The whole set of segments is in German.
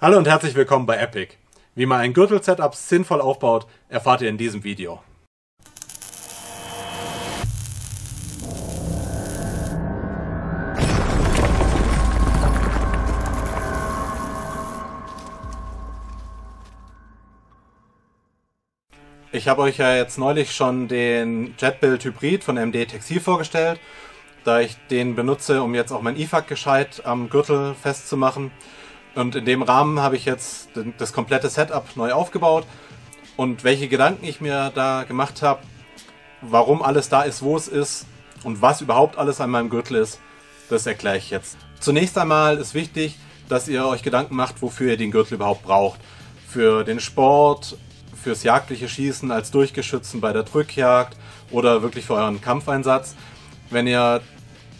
Hallo und herzlich willkommen bei ePIG. Wie man ein Gürtel-Setup sinnvoll aufbaut, erfahrt ihr in diesem Video. Ich habe euch ja jetzt neulich schon den JedBelt Hybrid von MD Textil vorgestellt, da ich den benutze, um jetzt auch mein IFAK gescheit am Gürtel festzumachen. Und in dem Rahmen habe ich jetzt das komplette Setup neu aufgebaut und welche Gedanken ich mir da gemacht habe, warum alles da ist, wo es ist und was überhaupt alles an meinem Gürtel ist, das erkläre ich jetzt. Zunächst einmal ist wichtig, dass ihr euch Gedanken macht, wofür ihr den Gürtel überhaupt braucht. Für den Sport, fürs jagdliche Schießen als Durchgeschützen bei der Drückjagd oder wirklich für euren Kampfeinsatz. Wenn ihr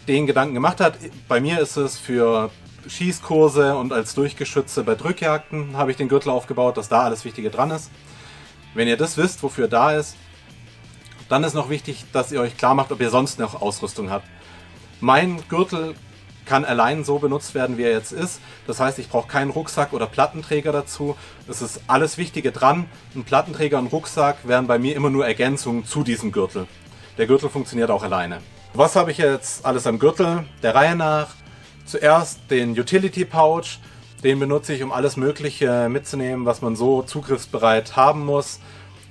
den Gedanken gemacht habt, bei mir ist es für Schießkurse und als Durchgeschütze bei Drückjagden habe ich den Gürtel aufgebaut, dass da alles Wichtige dran ist. Wenn ihr das wisst, wofür er da ist, dann ist noch wichtig, dass ihr euch klar macht, ob ihr sonst noch Ausrüstung habt. Mein Gürtel kann allein so benutzt werden, wie er jetzt ist. Das heißt, ich brauche keinen Rucksack oder Plattenträger dazu. Es ist alles Wichtige dran. Ein Plattenträger und ein Rucksack wären bei mir immer nur Ergänzungen zu diesem Gürtel. Der Gürtel funktioniert auch alleine. Was habe ich jetzt alles am Gürtel? Der Reihe nach. Zuerst den Utility Pouch, den benutze ich, um alles Mögliche mitzunehmen, was man so zugriffsbereit haben muss.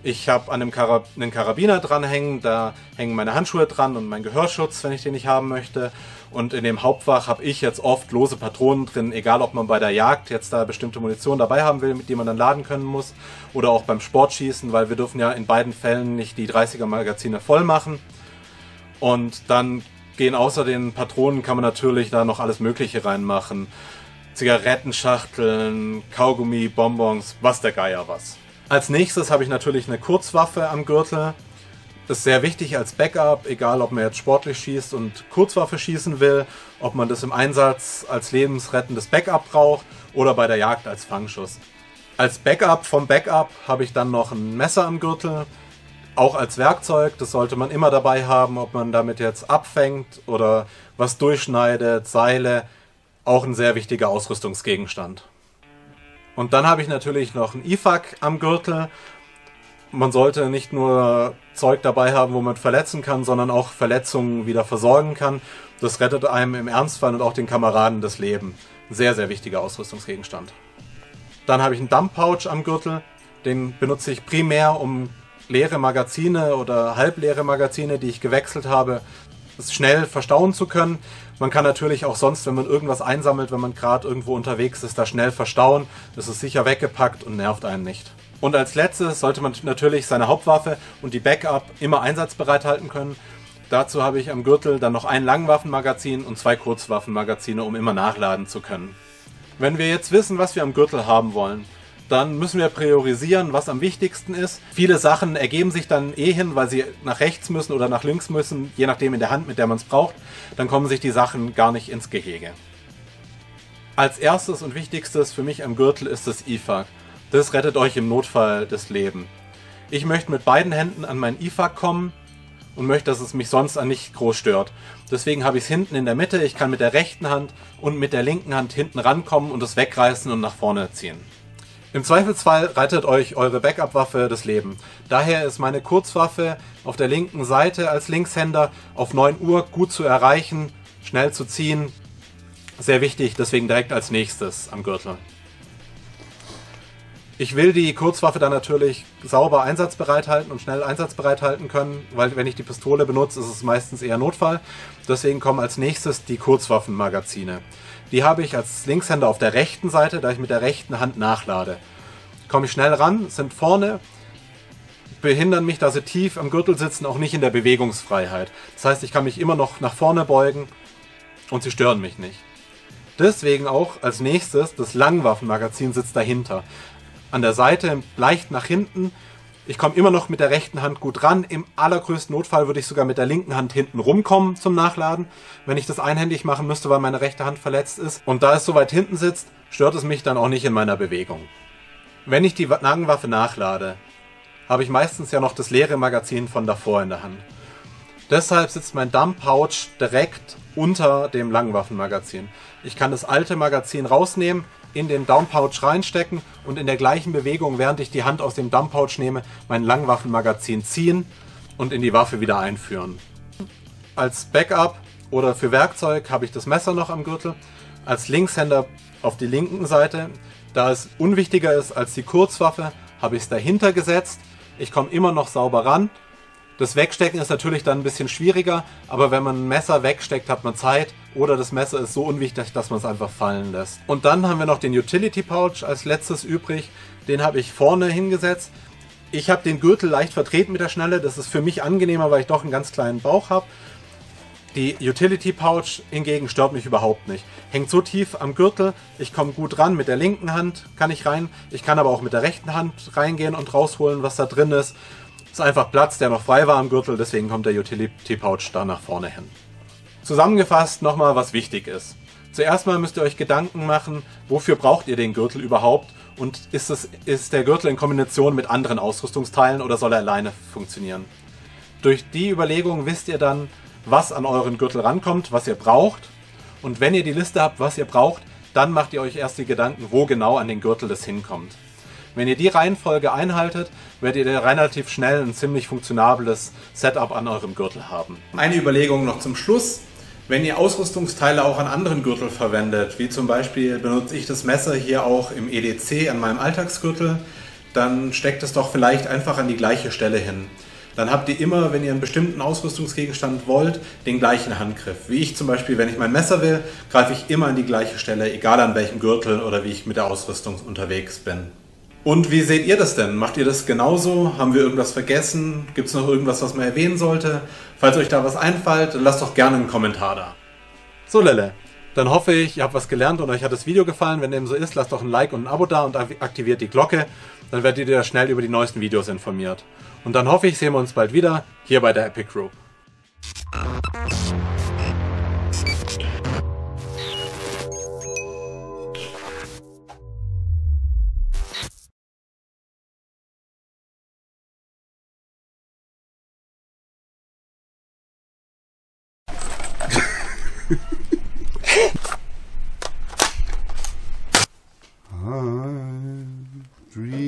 Ich habe an dem einen Karabiner dranhängen, da hängen meine Handschuhe dran und mein Gehörschutz, wenn ich den nicht haben möchte. Und in dem Hauptfach habe ich jetzt oft lose Patronen drin, egal ob man bei der Jagd jetzt da bestimmte Munition dabei haben will, mit die man dann laden können muss. Oder auch beim Sportschießen, weil wir dürfen ja in beiden Fällen nicht die 30er Magazine voll machen. Und dann gehen außer den Patronen kann man natürlich da noch alles Mögliche reinmachen. Zigarettenschachteln, Kaugummi, Bonbons, was der Geier was. Als nächstes habe ich natürlich eine Kurzwaffe am Gürtel. Das ist sehr wichtig als Backup, egal ob man jetzt sportlich schießt und Kurzwaffe schießen will, ob man das im Einsatz als lebensrettendes Backup braucht oder bei der Jagd als Fangschuss. Als Backup vom Backup habe ich dann noch ein Messer am Gürtel. Auch als Werkzeug, das sollte man immer dabei haben, ob man damit jetzt abfängt oder was durchschneidet, Seile, auch ein sehr wichtiger Ausrüstungsgegenstand. Und dann habe ich natürlich noch ein IFAK am Gürtel. Man sollte nicht nur Zeug dabei haben, wo man verletzen kann, sondern auch Verletzungen wieder versorgen kann. Das rettet einem im Ernstfall und auch den Kameraden das Leben. Sehr, sehr wichtiger Ausrüstungsgegenstand. Dann habe ich einen Dump-Pouch am Gürtel. Den benutze ich primär, um leere Magazine oder halbleere Magazine, die ich gewechselt habe, schnell verstauen zu können. Man kann natürlich auch sonst, wenn man irgendwas einsammelt, wenn man gerade irgendwo unterwegs ist, da schnell verstauen. Das ist sicher weggepackt und nervt einen nicht. Und als letztes sollte man natürlich seine Hauptwaffe und die Backup immer einsatzbereit halten können. Dazu habe ich am Gürtel dann noch ein Langwaffenmagazin und zwei Kurzwaffenmagazine, um immer nachladen zu können. Wenn wir jetzt wissen, was wir am Gürtel haben wollen, dann müssen wir priorisieren, was am wichtigsten ist. Viele Sachen ergeben sich dann eh hin, weil sie nach rechts müssen oder nach links müssen, je nachdem in der Hand, mit der man es braucht. Dann kommen sich die Sachen gar nicht ins Gehege. Als erstes und wichtigstes für mich am Gürtel ist das IFAK. Das rettet euch im Notfall das Leben. Ich möchte mit beiden Händen an mein IFAK kommen und möchte, dass es mich sonst nicht groß stört. Deswegen habe ich es hinten in der Mitte. Ich kann mit der rechten Hand und mit der linken Hand hinten rankommen und es wegreißen und nach vorne ziehen. Im Zweifelsfall rettet euch eure Backup-Waffe das Leben. Daher ist meine Kurzwaffe auf der linken Seite als Linkshänder auf 9 Uhr gut zu erreichen, schnell zu ziehen. Sehr wichtig, deswegen direkt als nächstes am Gürtel. Ich will die Kurzwaffe dann natürlich sauber einsatzbereit halten und schnell einsatzbereit halten können, weil wenn ich die Pistole benutze, ist es meistens eher Notfall. Deswegen kommen als nächstes die Kurzwaffenmagazine. Die habe ich als Linkshänder auf der rechten Seite, da ich mit der rechten Hand nachlade. Komme ich schnell ran, sind vorne, behindern mich, da sie tief am Gürtel sitzen, auch nicht in der Bewegungsfreiheit. Das heißt, ich kann mich immer noch nach vorne beugen und sie stören mich nicht. Deswegen auch als nächstes, das Langwaffenmagazin sitzt dahinter. An der Seite, leicht nach hinten. Ich komme immer noch mit der rechten Hand gut ran. Im allergrößten Notfall würde ich sogar mit der linken Hand hinten rumkommen zum Nachladen, wenn ich das einhändig machen müsste, weil meine rechte Hand verletzt ist. Und da es so weit hinten sitzt, stört es mich dann auch nicht in meiner Bewegung. Wenn ich die Langwaffe nachlade, habe ich meistens ja noch das leere Magazin von davor in der Hand. Deshalb sitzt mein Dump-Pouch direkt unter dem Langwaffenmagazin. Ich kann das alte Magazin rausnehmen in den Downpouch reinstecken und in der gleichen Bewegung, während ich die Hand aus dem Downpouch nehme, mein Langwaffenmagazin ziehen und in die Waffe wieder einführen. Als Backup oder für Werkzeug habe ich das Messer noch am Gürtel. Als Linkshänder auf die linken Seite, da es unwichtiger ist als die Kurzwaffe, habe ich es dahinter gesetzt. Ich komme immer noch sauber ran. Das Wegstecken ist natürlich dann ein bisschen schwieriger, aber wenn man ein Messer wegsteckt, hat man Zeit oder das Messer ist so unwichtig, dass man es einfach fallen lässt. Und dann haben wir noch den Utility Pouch als letztes übrig. Den habe ich vorne hingesetzt. Ich habe den Gürtel leicht verdreht mit der Schnelle. Das ist für mich angenehmer, weil ich doch einen ganz kleinen Bauch habe. Die Utility Pouch hingegen stört mich überhaupt nicht. Hängt so tief am Gürtel, ich komme gut ran, mit der linken Hand kann ich rein. Ich kann aber auch mit der rechten Hand reingehen und rausholen, was da drin ist. Ist einfach Platz, der noch frei war am Gürtel, deswegen kommt der Utility Pouch da nach vorne hin. Zusammengefasst nochmal, was wichtig ist. Zuerst mal müsst ihr euch Gedanken machen, wofür braucht ihr den Gürtel überhaupt und ist der Gürtel in Kombination mit anderen Ausrüstungsteilen oder soll er alleine funktionieren? Durch die Überlegung wisst ihr dann, was an euren Gürtel rankommt, was ihr braucht. Und wenn ihr die Liste habt, was ihr braucht, dann macht ihr euch erst die Gedanken, wo genau an den Gürtel das hinkommt. Wenn ihr die Reihenfolge einhaltet, werdet ihr relativ schnell ein ziemlich funktionables Setup an eurem Gürtel haben. Eine Überlegung noch zum Schluss. Wenn ihr Ausrüstungsteile auch an anderen Gürteln verwendet, wie zum Beispiel benutze ich das Messer hier auch im EDC an meinem Alltagsgürtel, dann steckt es doch vielleicht einfach an die gleiche Stelle hin. Dann habt ihr immer, wenn ihr einen bestimmten Ausrüstungsgegenstand wollt, den gleichen Handgriff. Wie ich zum Beispiel, wenn ich mein Messer will, greife ich immer an die gleiche Stelle, egal an welchem Gürtel oder wie ich mit der Ausrüstung unterwegs bin. Und wie seht ihr das denn? Macht ihr das genauso? Haben wir irgendwas vergessen? Gibt es noch irgendwas, was man erwähnen sollte? Falls euch da was einfällt, dann lasst doch gerne einen Kommentar da. So Lelle, dann hoffe ich, ihr habt was gelernt und euch hat das Video gefallen. Wenn dem so ist, lasst doch ein Like und ein Abo da und aktiviert die Glocke. Dann werdet ihr schnell über die neuesten Videos informiert. Und dann hoffe ich, sehen wir uns bald wieder, hier bei der ePIG Group. Hi,